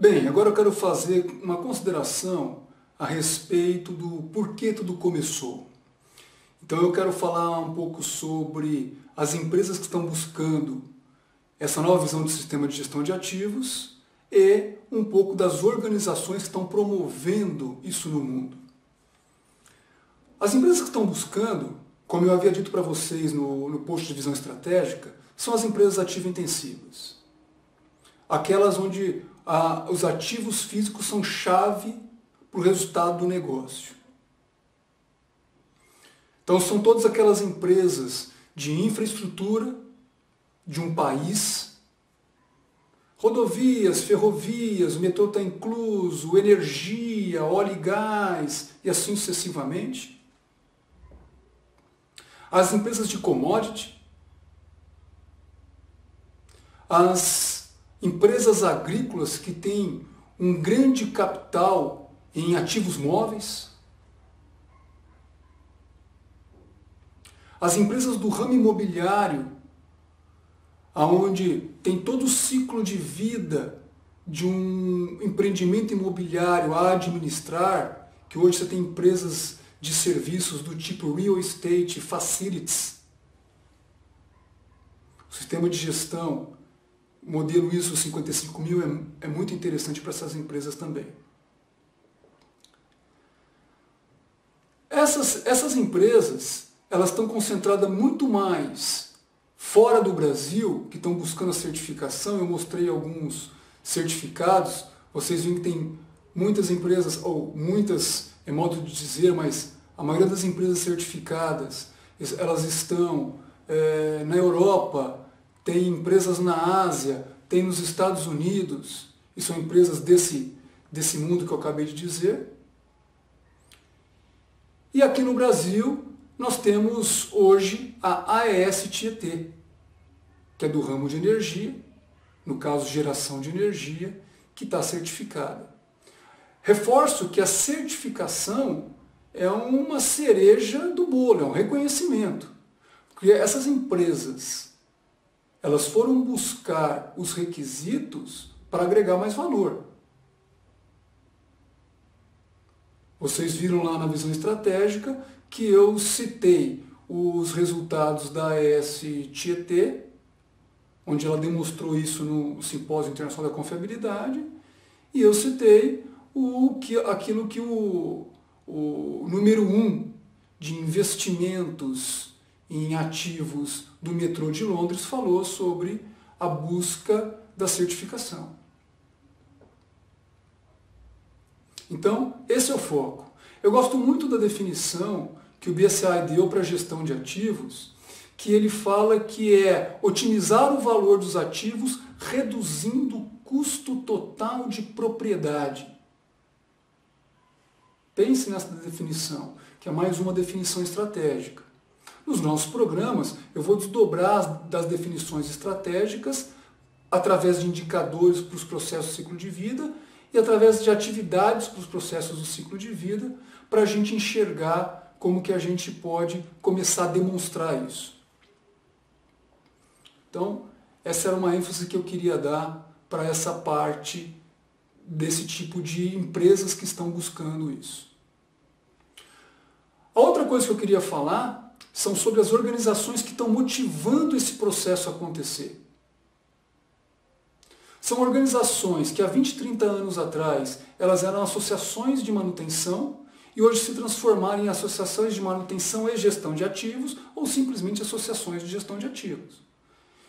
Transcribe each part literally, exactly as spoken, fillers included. Bem, agora eu quero fazer uma consideração a respeito do porquê tudo começou. Então eu quero falar um pouco sobre as empresas que estão buscando essa nova visão do sistema de gestão de ativos e um pouco das organizações que estão promovendo isso no mundo. As empresas que estão buscando, como eu havia dito para vocês no, no post de visão estratégica, são as empresas ativo-intensivas. Aquelas onde a, os ativos físicos são chave para o resultado do negócio. Então são todas aquelas empresas de infraestrutura de um país, rodovias, ferrovias, o metrô está incluso, energia, óleo e gás e assim sucessivamente. As empresas de commodity, as empresas agrícolas que têm um grande capital em ativos móveis, as empresas do ramo imobiliário, onde tem todo o ciclo de vida de um empreendimento imobiliário a administrar, que hoje você tem empresas de serviços do tipo real estate, facilities, o sistema de gestão, o modelo ISO cinquenta e cinco mil é, é muito interessante para essas empresas também. Essas, essas empresas elas estão concentradas muito mais fora do Brasil, que estão buscando a certificação. Eu mostrei alguns certificados, vocês viram que tem muitas empresas, ou muitas, é modo de dizer, mas a maioria das empresas certificadas, elas estão é, na Europa, tem empresas na Ásia, tem nos Estados Unidos, e são empresas desse, desse mundo que eu acabei de dizer. E aqui no Brasil, nós temos hoje a A E S Tietê, que é do ramo de energia, no caso geração de energia, que está certificada. Reforço que a certificação é uma cereja do bolo, é um reconhecimento. Porque essas empresas, elas foram buscar os requisitos para agregar mais valor. Vocês viram lá na visão estratégica que eu citei os resultados da A E S Tietê, onde ela demonstrou isso no Simpósio Internacional da Confiabilidade, e eu citei o que, aquilo que o, o número um de investimentos em ativos do metrô de Londres falou sobre a busca da certificação. Então, esse é o foco. Eu gosto muito da definição que o B S I deu para a gestão de ativos, que ele fala que é otimizar o valor dos ativos reduzindo o custo total de propriedade. Pense nessa definição, que é mais uma definição estratégica. Nos nossos programas, eu vou desdobrar das definições estratégicas através de indicadores para os processos do ciclo de vida e através de atividades para os processos do ciclo de vida, para a gente enxergar como que a gente pode começar a demonstrar isso. Então, essa era uma ênfase que eu queria dar para essa parte desse tipo de empresas que estão buscando isso. A outra coisa que eu queria falar são sobre as organizações que estão motivando esse processo acontecer. São organizações que há vinte, trinta anos atrás, elas eram associações de manutenção e hoje se transformaram em associações de manutenção e gestão de ativos ou simplesmente associações de gestão de ativos.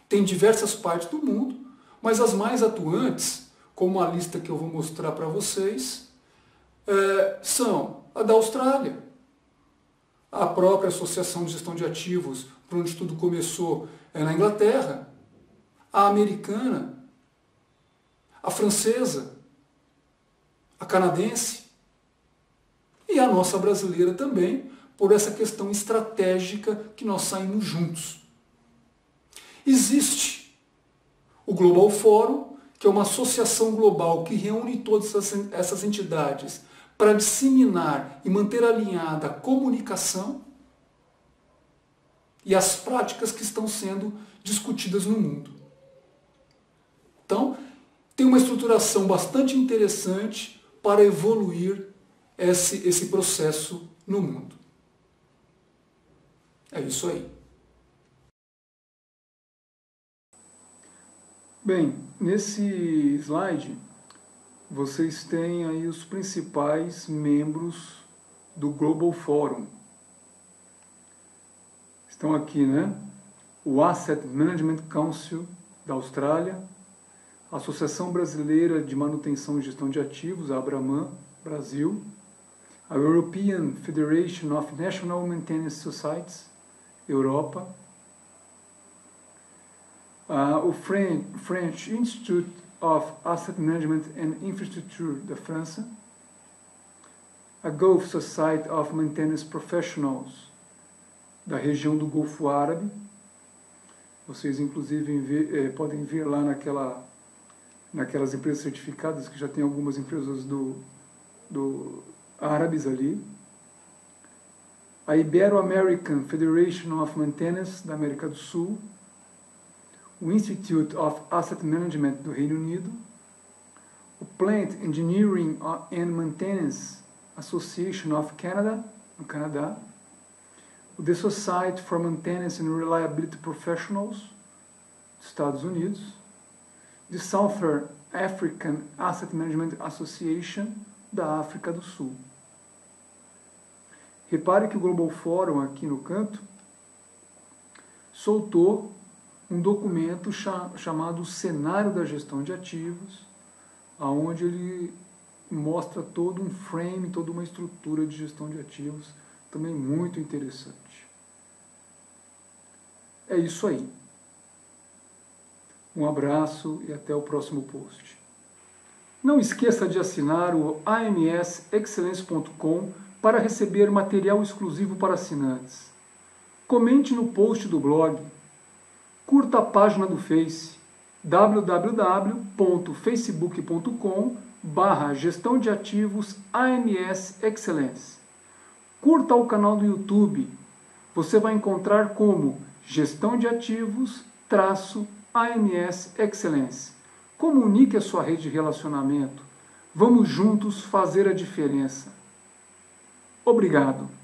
Tem diversas partes do mundo, mas as mais atuantes, como a lista que eu vou mostrar para vocês, é, são a da Austrália. A própria Associação de Gestão de Ativos, por onde tudo começou, é na Inglaterra. A americana, a francesa, a canadense e a nossa brasileira também, por essa questão estratégica que nós saímos juntos. Existe o Global Fórum, que é uma associação global que reúne todas essas entidades para disseminar e manter alinhada a comunicação e as práticas que estão sendo discutidas no mundo. Então, tem uma estruturação bastante interessante para evoluir esse, esse processo no mundo. É isso aí. Bem, nesse slide vocês têm aí os principais membros do Global Forum. Estão aqui, né? O Asset Management Council da Austrália, a Associação Brasileira de Manutenção e Gestão de Ativos, a ABRAMAN, Brasil, a European Federation of National Maintenance Societies, Europa, uh, o French, French Institute of Asset Management and Infrastructure da França, a Gulf Society of Maintenance Professionals da região do Golfo Árabe. Vocês inclusive vê, eh, podem ver lá naquela, naquelas empresas certificadas, que já tem algumas empresas do, do árabes ali. A Ibero-American Federation of Maintenance da América do Sul, o Institute of Asset Management do Reino Unido, o Plant Engineering and Maintenance Association of Canada, no Canadá, o The Society for Maintenance and Reliability Professionals, dos Estados Unidos, the Southern African Asset Management Association, da África do Sul. Repare que o Global Forum, aqui no canto, soltou um documento cha chamado Cenário da Gestão de Ativos, onde ele mostra todo um frame, toda uma estrutura de gestão de ativos, também muito interessante. É isso aí. Um abraço e até o próximo post. Não esqueça de assinar o A M S excellence ponto com para receber material exclusivo para assinantes. Comente no post do blog. Curta a página do Face, w w w ponto facebook ponto com barra gestão de ativos A M S Excellence. Curta o canal do YouTube. Você vai encontrar como Gestão de Ativos traço A M S Excellence. Comunique a sua rede de relacionamento. Vamos juntos fazer a diferença. Obrigado.